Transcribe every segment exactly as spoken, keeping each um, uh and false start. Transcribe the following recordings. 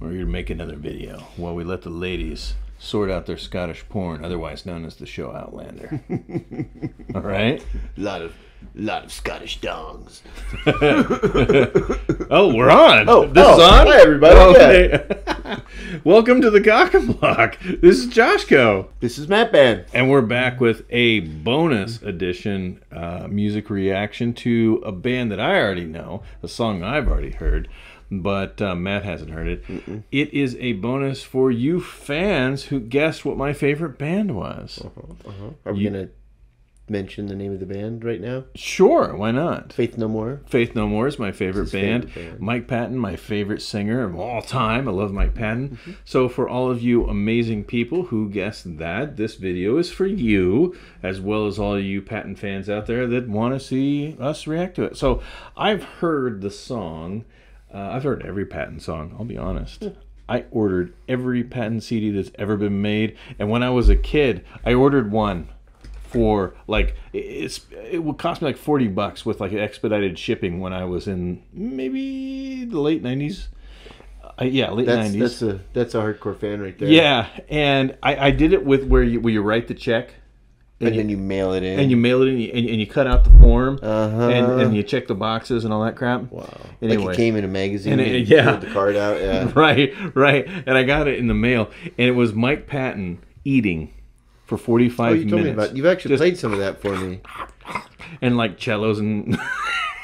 We're here to make another video while we let the ladies sort out their Scottish porn, otherwise known as the show Outlander. All right? A lot of, lot of Scottish dongs. Oh, we're on. Oh, this oh, is on? Hi, everybody. Okay. Yeah. Welcome to the Caulk and Block. This is Jawshco. This is Matt Band. And we're back with a bonus edition uh, music reaction to a band that I already know, a song I've already heard. But uh, Matt hasn't heard it. Mm-mm. It is a bonus for you fans who guessed what my favorite band was. Uh-huh, uh-huh. Are we you... going to mention the name of the band right now? Sure, why not? Faith No More. Faith No More is my favorite band. favorite band. Mike Patton, my favorite singer of all time. I love Mike Patton. Mm-hmm. So for all of you amazing people who guessed that, this video is for you, as well as all you Patton fans out there that want to see us react to it. So I've heard the song... Uh, I've heard every Patton song, I'll be honest. Yeah. I ordered every Patton C D that's ever been made. And when I was a kid, I ordered one for, like, it's it would cost me like forty bucks with like expedited shipping when I was in maybe the late nineties. Uh, yeah, late that's, nineties. That's a, that's a hardcore fan right there. Yeah, and I, I did it with where you, where you write the check. And, and you, then you mail it in. And you mail it in, and you, and you cut out the form, uh-huh. and, and you check the boxes and all that crap. Wow. Anyway. Like it came in a magazine, and, it, and you yeah. pulled the card out. Yeah. Right, right. And I got it in the mail, and it was Mike Patton eating for forty-five oh, you minutes. Told me about it. You've actually Just, played some of that for me. And like cellos and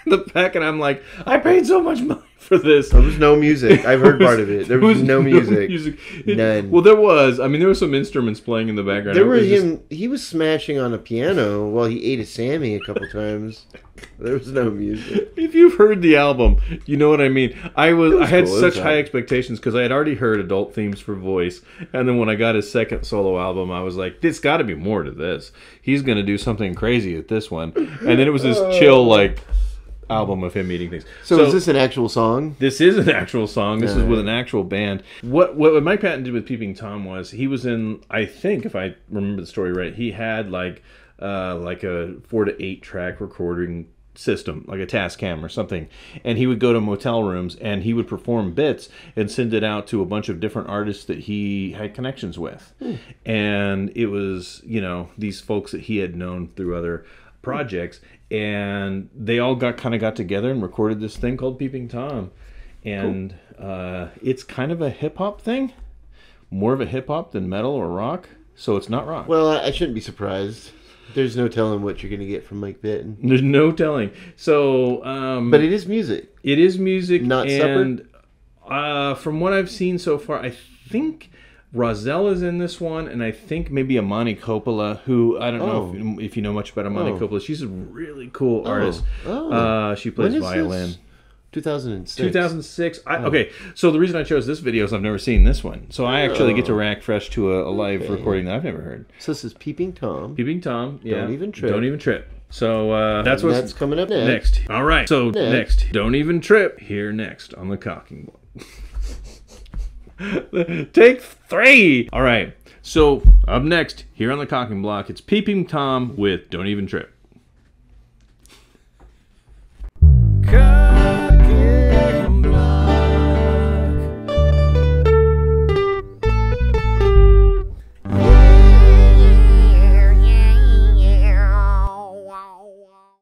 the pack, and I'm like, I paid so much money for this. There was no music. I've heard was, part of it. There was, was no music. No music. It, None. Well, there was. I mean, there were some instruments playing in the background. There were him. Just... He was smashing on a piano while he ate a Sammy a couple times. There was no music. If you've heard the album, you know what I mean. I was. was I had cool. such high expectations because I had already heard adult themes for voice, and then when I got his second solo album, I was like, "There's got to be more to this. He's going to do something crazy at this one." And then it was this oh. chill like. album of him eating things. So, so is this an actual song? This is an actual song. This yeah. is with an actual band. What, what what Mike Patton did with Peeping Tom was he was in, I think, if I remember the story right, he had like uh, like a four to eight track recording system, like a Tascam or something, and he would go to motel rooms and he would perform bits and send it out to a bunch of different artists that he had connections with. Hmm. And it was, you know, these folks that he had known through other projects, and they all got kind of got together and recorded this thing called Peeping Tom, and cool. uh, it's kind of a hip-hop thing, more of a hip-hop than metal or rock, so it's not rock. Well, I shouldn't be surprised. There's no telling what you're going to get from Mike Patton. There's no telling. So, um, but it is music. It is music. Not and, supper? Uh, from what I've seen so far, I think Rozelle is in this one, and I think maybe Imani Coppola, who I don't oh. know if, if you know much about Imani oh. Coppola. She's a really cool artist. Oh. Oh. Uh, she plays violin. This? two thousand six. two thousand six. I, oh. Okay, so the reason I chose this video is I've never seen this one. So I actually oh. get to react fresh to a, a live okay. recording that I've never heard. So this is Peeping Tom. Peeping Tom. Yeah. Don't Even Trip. Don't Even Trip. So uh, that's what's that's coming up next. next. All right, so next. next. Don't Even Trip. Here next on the Caulk and Block. Take three. All right. So up next here on the Caulk and Block, it's Peeping Tom with Don't Even Trip.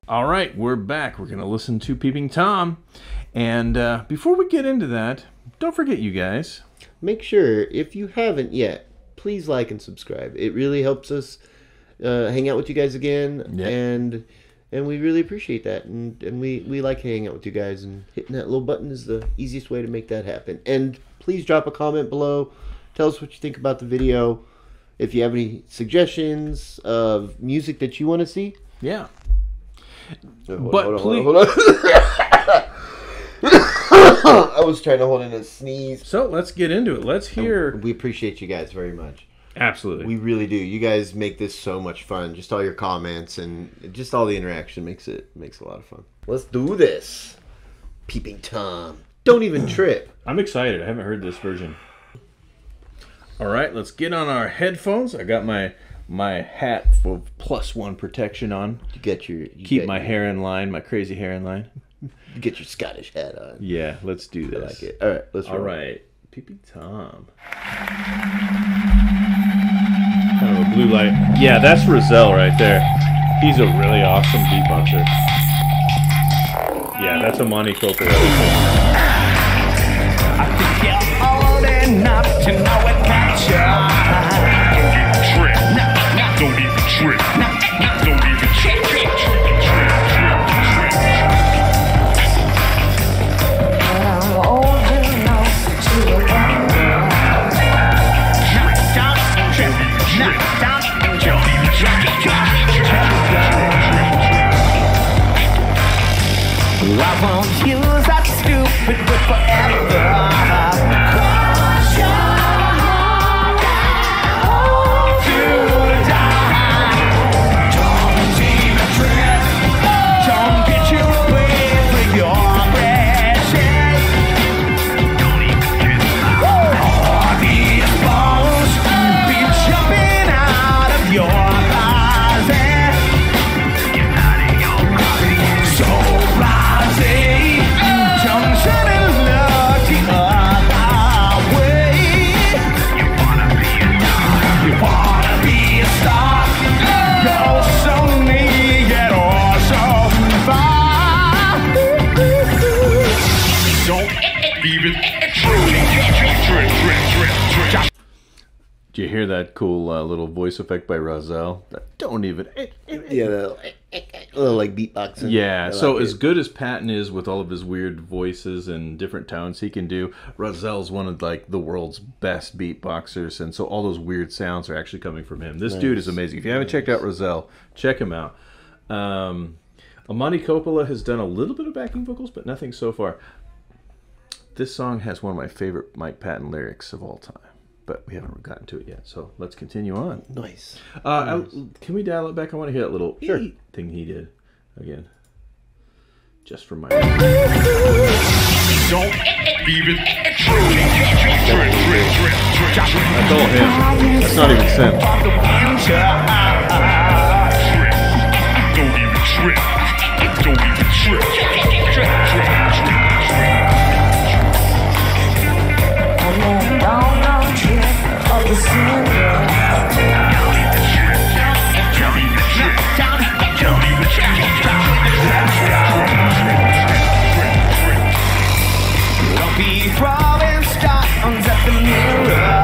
All right, we're back. We're gonna listen to Peeping Tom, and uh, before we get into that, don't forget, you guys. Make sure, if you haven't yet, please like and subscribe. It really helps us uh, hang out with you guys again, yep. and and we really appreciate that. And, and we, we like hanging out with you guys, and hitting that little button is the easiest way to make that happen. And please drop a comment below. Tell us what you think about the video. If you have any suggestions of music that you want to see. Yeah. So, hold, but hold on, please... Hold on, hold on. I was trying to hold in a sneeze. So let's get into it. Let's hear. We appreciate you guys very much. Absolutely. We really do. You guys make this so much fun. Just all your comments and just all the interaction makes it makes a lot of fun. Let's do this. Peeping Tom. Don't Even Trip. I'm excited. I haven't heard this version. All right, let's get on our headphones. I got my my hat for plus one protection on. You get your you keep get my your... hair in line, my crazy hair in line. Get your Scottish hat on. Yeah, let's do this. I like it. All right, let's roll. All right. Peeping Tom. Kind of a blue light. Yeah, that's Rozelle right there. He's a really awesome beat boxer. Yeah, that's Imani Coppola. I could get old enough to know it got you. Don't even trip. Don't even trip. Don't even trip. I won't use that stupid word forever. Cause you're not old to die. Don't even trip. Don't get you away with your precious. Don't even trip. All these bones be jumping out of your closet. You're not in your closet. So do you hear that cool uh, little voice effect by Rozelle? That don't even yeah, little, little like beatboxing. Yeah, like so it. As good as Patton is with all of his weird voices and different tones he can do, Rozelle's one of like the world's best beatboxers, and so all those weird sounds are actually coming from him. This nice. Dude is amazing. If you haven't nice. Checked out Rozelle, check him out. Um, Imani Coppola has done a little bit of backing vocals, but nothing so far. This song has one of my favorite Mike Patton lyrics of all time. But we haven't gotten to it yet, so let's continue on. Nice. Uh, nice. I, can we dial it back? I want to hear that little sure. thing he did again. Just for my... Don't even truly that's all him. That's not even Sam. Don't even trip. Don't even trip. Don't even trip. Of the sun. Don't be rolling stones at the mirror.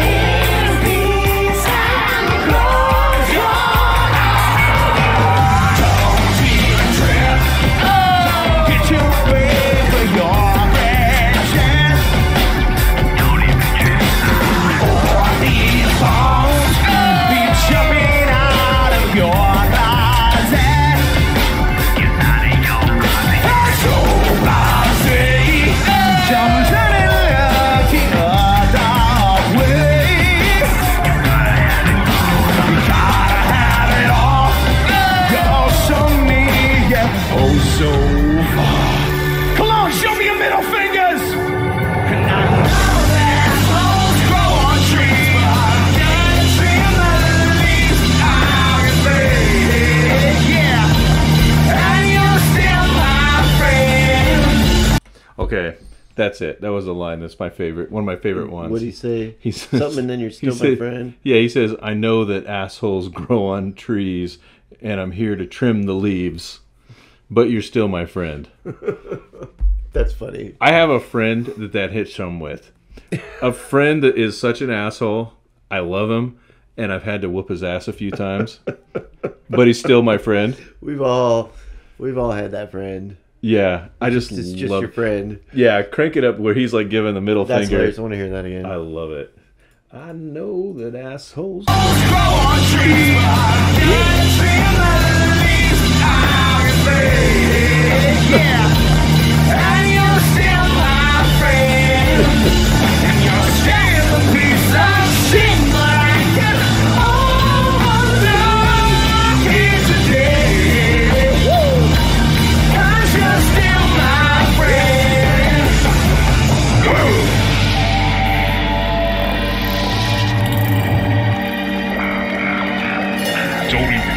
Come in peace and close your eyes. Don't be a trip. Oh, get you away from your okay, that's it. That was the line. That's my favorite. One of my favorite ones. What did he say? He says, something, and then you're still my said, friend. Yeah, he says, I know that assholes grow on trees, and I'm here to trim the leaves, but you're still my friend. That's funny. I have a friend that that hits home with. A friend that is such an asshole. I love him, and I've had to whoop his ass a few times, but he's still my friend. We've all, we've all had that friend. Yeah, I just it's just love your friend. Yeah, crank it up where he's like giving the middle that's finger. That's hilarious. I want to hear that again. I love it. I know that assholes grow on trees. And you're still my friend. And you're still a piece of shit, but I get over here today.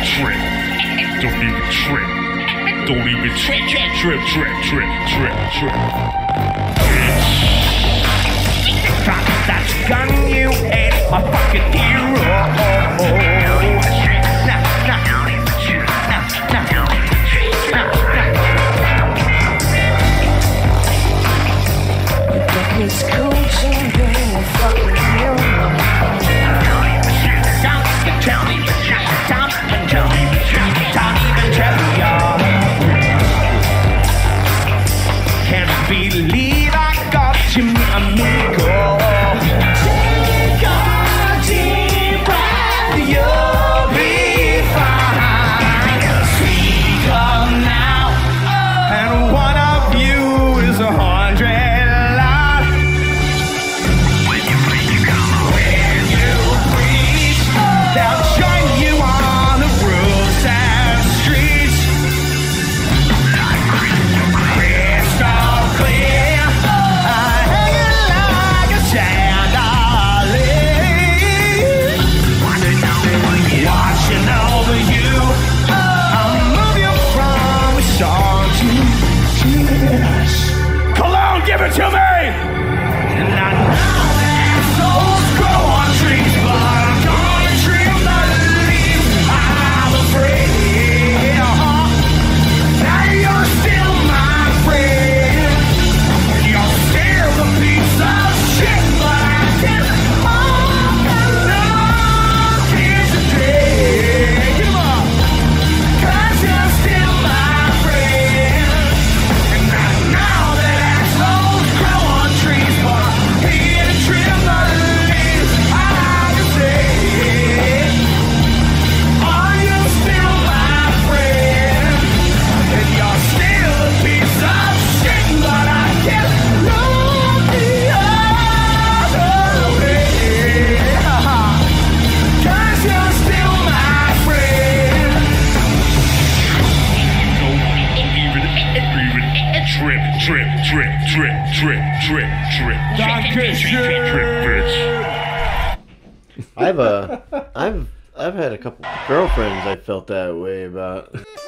Trip. Don't even trip. Don't even trip. Trip, trip, trip, trip, trip, trip. Bitch. It's coaching being a fucking human. Don't even trip, don't even trip, don't even trip, don't even trip, don't even trip, don't even trip, y'all. Can't believe I got you, mi amigo. Take a deep breath, you'll be fine. Speak up now, oh. And one of you is a hundred. To me! And I know that souls grow on trees, but I'm gonna trim the leaves. I'm afraid, uh-huh. Now you're still my friend. You're still a piece of shit, but I get all my love is a dream. Come on. 'Cause you're still my friend. And I know that Trip, trip, trip, trip, trip, trip, trip. Trip, trip, I've uh, I've I've had a couple girlfriends I felt that way about.